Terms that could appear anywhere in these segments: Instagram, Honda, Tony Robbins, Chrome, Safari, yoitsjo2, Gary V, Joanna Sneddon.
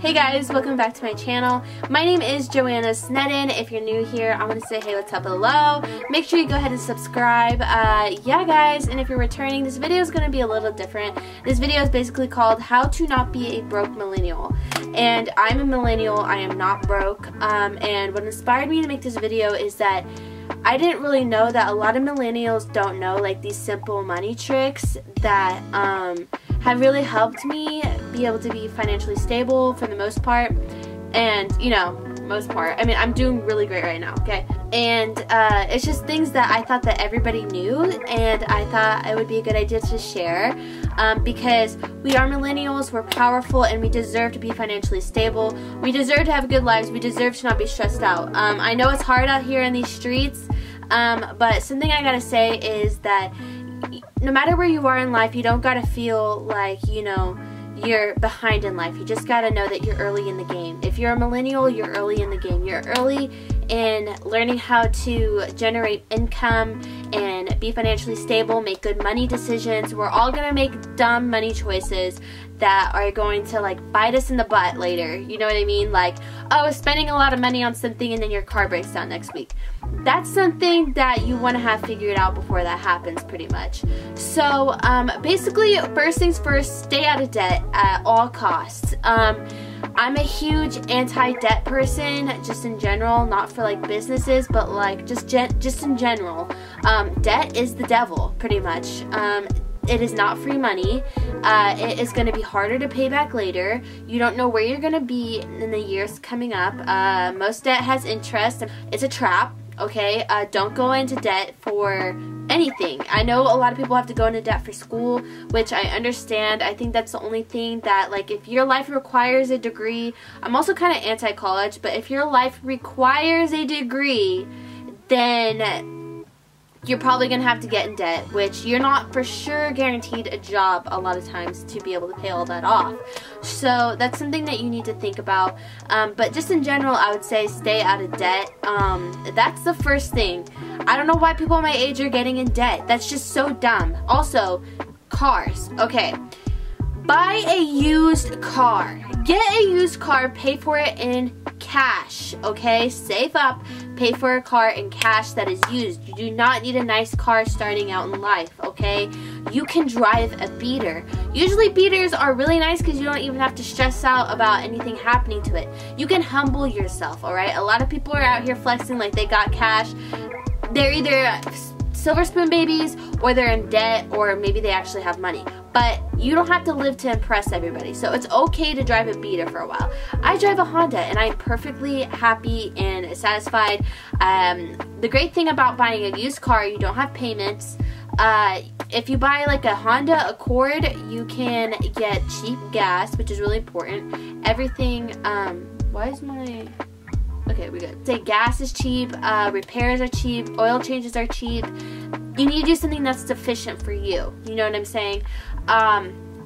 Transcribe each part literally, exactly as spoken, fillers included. Hey guys, welcome back to my channel. My name is Joanna Sneddon. If you're new here, I want to say hey, what's up, hello. Make sure you go ahead and subscribe. Uh, yeah guys, and if you're returning, this video is going to be a little different. This video is basically called How to Not Be a Broke Millennial. And I'm a millennial, I am not broke. Um, and what inspired me to make this video is that I didn't really know that a lot of millennials don't know like these simple money tricks that um, have really helped me be able to be financially stable for the most part. And you know, most part, I mean, I'm doing really great right now, okay? And uh, it's just things that I thought that everybody knew, and I thought it would be a good idea to share um, because we are millennials, we're powerful, and we deserve to be financially stable. We deserve to have good lives. We deserve to not be stressed out. Um, I know it's hard out here in these streets, um, but something I gotta say is that no matter where you are in life, you don't gotta feel like, you know, you're behind in life. You just gotta know that you're early in the game. If you're a millennial, you're early in the game. You're early in learning how to generate income and be financially stable, make good money decisions. We're all gonna make dumb money choices that are going to like bite us in the butt later. You know what I mean? Like, oh, spending a lot of money on something and then your car breaks down next week. That's something that you want to have figured out before that happens, pretty much. So um, basically, first things first, stay out of debt at all costs. Um, I'm a huge anti-debt person, just in general, not for like businesses, but like just gen just in general. Um, debt is the devil, pretty much. Um, It is not free money. Uh, it is going to be harder to pay back later. You don't know where you're going to be in the years coming up. Uh, most debt has interest. It's a trap, okay? Uh, don't go into debt for anything. I know a lot of people have to go into debt for school, which I understand. I think that's the only thing that, like, if your life requires a degree, I'm also kind of anti-college, but if your life requires a degree, then you're probably gonna have to get in debt, which you're not for sure guaranteed a job a lot of times to be able to pay all that off. So that's something that you need to think about. Um, but just in general, I would say stay out of debt. Um, that's the first thing. I don't know why people my age are getting in debt. That's just so dumb. Also, cars. Okay, buy a used car. Get a used car, pay for it in cash, okay? Save up, pay for a car in cash that is used. You do not need a nice car starting out in life, okay? You can drive a beater. Usually beaters are really nice because you don't even have to stress out about anything happening to it. You can humble yourself, alright? A lot of people are out here flexing like they got cash. They're either silver spoon babies or they're in debt, or maybe they actually have money. But you don't have to live to impress everybody. So it's okay to drive a beater for a while. I drive a Honda and I'm perfectly happy and satisfied. Um, the great thing about buying a used car, you don't have payments. Uh, if you buy like a Honda Accord, you can get cheap gas, which is really important. Everything, um, why is my... Okay, we good. Say gas is cheap, uh, repairs are cheap, oil changes are cheap. You need to do something that's sufficient for you. You know what I'm saying? Um,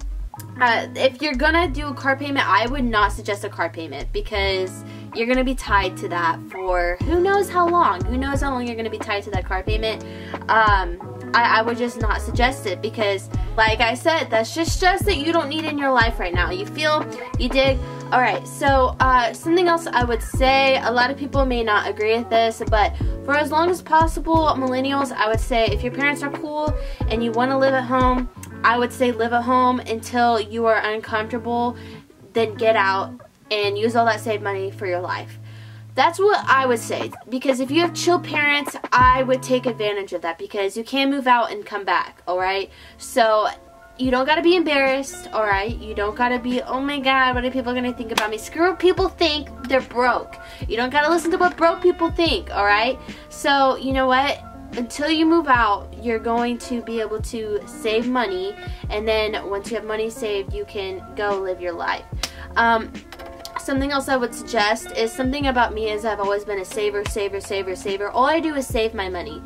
uh, if you're gonna do a car payment, I would not suggest a car payment because you're gonna be tied to that for who knows how long. Who knows how long you're gonna be tied to that car payment. Um, I, I would just not suggest it because, like I said, that's just stress that you don't need in your life right now. You feel, you dig. Alright, so uh, something else I would say, a lot of people may not agree with this, but for as long as possible, millennials, I would say if your parents are cool and you want to live at home, I would say live at home until you are uncomfortable, then get out and use all that saved money for your life. That's what I would say, because if you have chill parents, I would take advantage of that because you can move out and come back, alright? So you don't gotta be embarrassed, alright? You don't gotta be, oh my god, what are people gonna think about me? Screw what people think, they're broke. You don't gotta listen to what broke people think, alright? So, you know what? Until you move out, you're going to be able to save money, and then once you have money saved, you can go live your life. Um, Something else I would suggest is something about me is I've always been a saver, saver, saver, saver. All I do is save my money.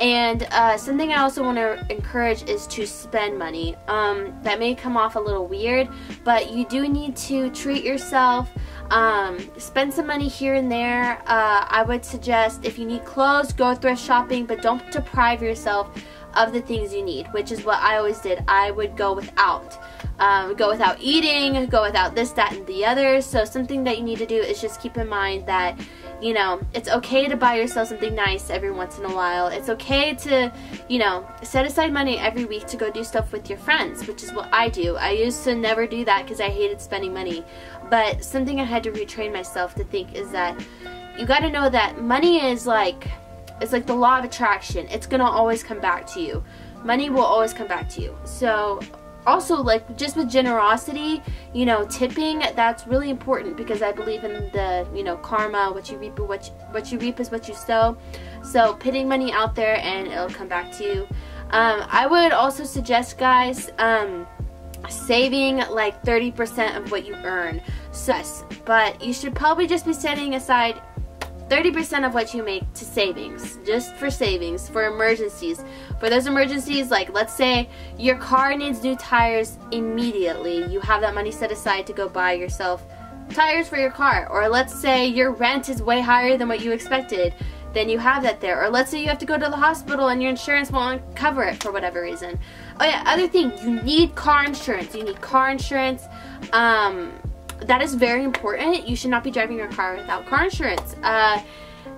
And uh, something I also want to encourage is to spend money. Um, that may come off a little weird, but you do need to treat yourself. Um, spend some money here and there. Uh, I would suggest if you need clothes, go thrift shopping, but don't deprive yourself of the things you need, which is what I always did. I would go without. um, go without eating, go without this, that, and the other. So something that you need to do is just keep in mind that, you know, it's okay to buy yourself something nice every once in a while. It's okay to, you know, set aside money every week to go do stuff with your friends, which is what I do. I used to never do that because I hated spending money. But something I had to retrain myself to think is that you gotta know that money is like, it's like the law of attraction. It's gonna always come back to you. Money will always come back to you. So also, like, just with generosity, you know, tipping, that's really important, because I believe in the, you know, karma, what you reap, what you, what you reap is what you sow. So putting money out there and it'll come back to you. Um, I would also suggest, guys, um, saving like thirty percent of what you earn. So, but you should probably just be setting aside thirty percent of what you make to savings, just for savings, for emergencies. For those emergencies, like let's say your car needs new tires immediately, you have that money set aside to go buy yourself tires for your car. Or let's say your rent is way higher than what you expected, then you have that there. Or let's say you have to go to the hospital and your insurance won't cover it for whatever reason. Oh yeah, other thing, you need car insurance. You need car insurance. Um... That is very important. You should not be driving your car without car insurance. Uh,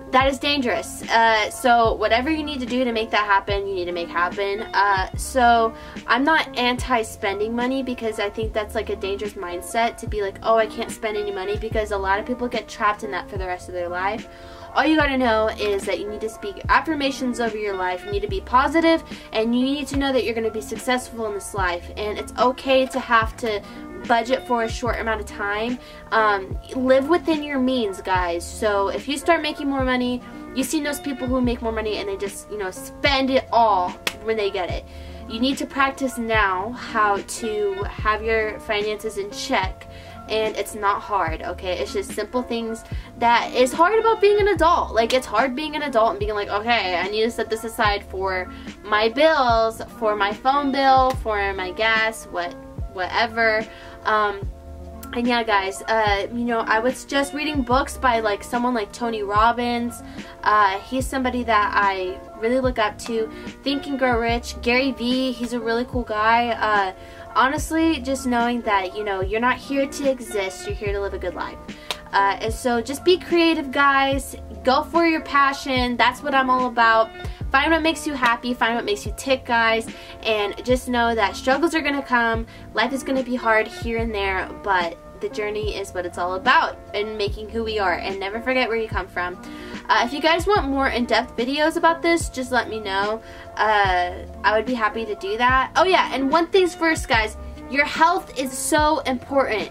that is dangerous. Uh, so whatever you need to do to make that happen, you need to make happen. Uh, so I'm not anti-spending money, because I think that's like a dangerous mindset to be like, oh, I can't spend any money, because a lot of people get trapped in that for the rest of their life. All you gotta know is that you need to speak affirmations over your life. You need to be positive, and you need to know that you're gonna be successful in this life. And it's okay to have to budget for a short amount of time. Um, live within your means, guys. So if you start making more money, you've seen those people who make more money and they just, you know, spend it all when they get it. You need to practice now how to have your finances in check, and it's not hard, okay? It's just simple things that is hard about being an adult. Like, it's hard being an adult and being like, okay, I need to set this aside for my bills, for my phone bill, for my gas, what, whatever. Um, and yeah, guys, uh, you know, I would suggest reading books by like someone like Tony Robbins. Uh, he's somebody that I really look up to. Think and Grow Rich. Gary V, he's a really cool guy. Uh, honestly, just knowing that, you know, you're not here to exist, you're here to live a good life. Uh, and so just be creative, guys. Go for your passion. That's what I'm all about. Find what makes you happy, find what makes you tick, guys, and just know that struggles are gonna come, life is gonna be hard here and there, but the journey is what it's all about, and making who we are, and never forget where you come from. Uh, if you guys want more in-depth videos about this, just let me know. Uh, I would be happy to do that. Oh yeah, and one thing's first, guys, your health is so important.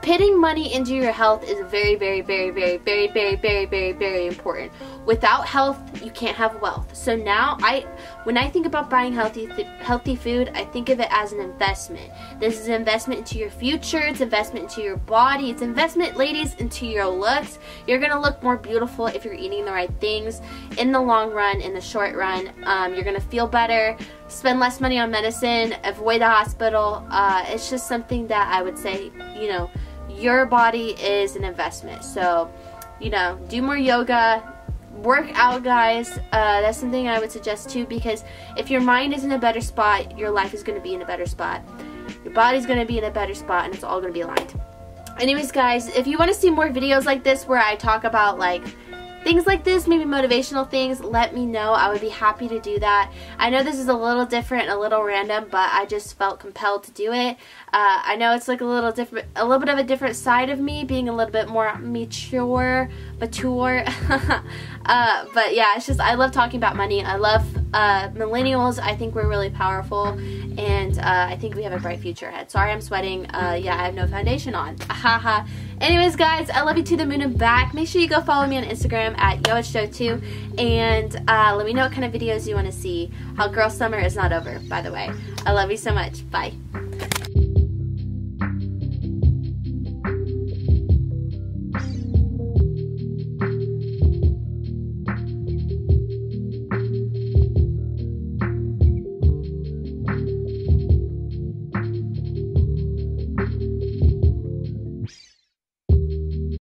Putting money into your health is very, very, very, very, very, very, very, very, very important. Without health, you can't have wealth. So now, I, when I think about buying healthy, th healthy food, I think of it as an investment. This is an investment into your future. It's investment into your body. It's investment, ladies, into your looks. You're gonna look more beautiful if you're eating the right things. In the long run, in the short run, um, you're gonna feel better. Spend less money on medicine. Avoid the hospital. Uh, it's just something that I would say, you know, your body is an investment. So, you know, do more yoga, work out, guys. Uh, that's something I would suggest too, because if your mind is in a better spot, your life is going to be in a better spot. Your body's going to be in a better spot, and it's all going to be aligned. Anyways, guys, if you want to see more videos like this where I talk about like things like this, maybe motivational things, let me know. I would be happy to do that. I know this is a little different, a little random, but I just felt compelled to do it. Uh, I know it's like a little different, a little bit of a different side of me, being a little bit more mature, mature. uh, but yeah, it's just, I love talking about money. I love uh, millennials. I think we're really powerful, and uh, I think we have a bright future ahead. Sorry, I'm sweating. Uh, yeah, I have no foundation on. Haha. Anyways, guys, I love you to the moon and back. Make sure you go follow me on Instagram at yo it's jo two, and uh, let me know what kind of videos you want to see. How Girl Summer is not over, by the way. I love you so much. Bye.